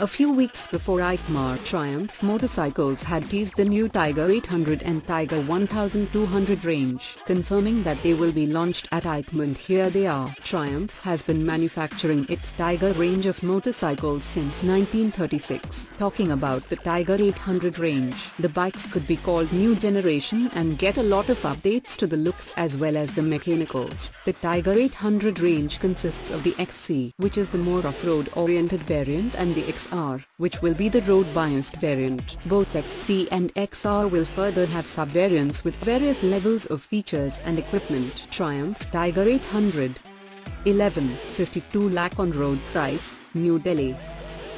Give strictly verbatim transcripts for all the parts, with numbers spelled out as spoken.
A few weeks before EICMA, Triumph Motorcycles had teased the new Tiger eight hundred and Tiger twelve hundred range, confirming that they will be launched at EICMA, and here they are. Triumph has been manufacturing its Tiger range of motorcycles since nineteen thirty-six. Talking about the Tiger eight hundred range, the bikes could be called new generation and get a lot of updates to the looks as well as the mechanicals. The Tiger eight hundred range consists of the X C, which is the more off-road oriented variant, and the X R, which will be the road-biased variant. Both X C and X R will further have sub-variants with various levels of features and equipment. Triumph Tiger eight hundred eleven point five two lakh on-road price, New Delhi.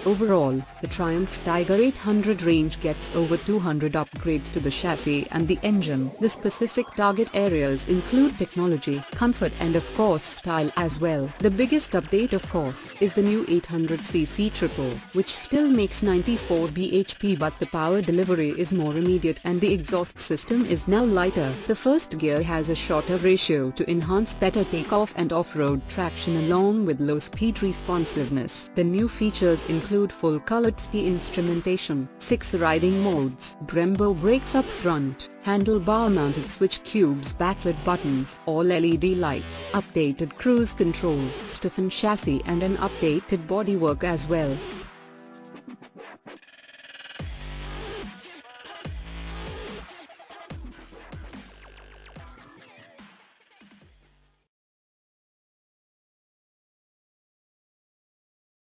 Overall, the Triumph Tiger eight hundred range gets over two hundred upgrades to the chassis and the engine. The specific target areas include technology, comfort and of course style as well. The biggest update of course is the new eight hundred c c triple, which still makes ninety-four b h p, but the power delivery is more immediate and the exhaust system is now lighter. The first gear has a shorter ratio to enhance better takeoff and off-road traction along with low-speed responsiveness. The new features include include full-color T F T instrumentation, six riding modes, Brembo brakes up front, handlebar-mounted switch cubes, backlit buttons, all L E D lights, updated cruise control, stiffened chassis and an updated bodywork as well.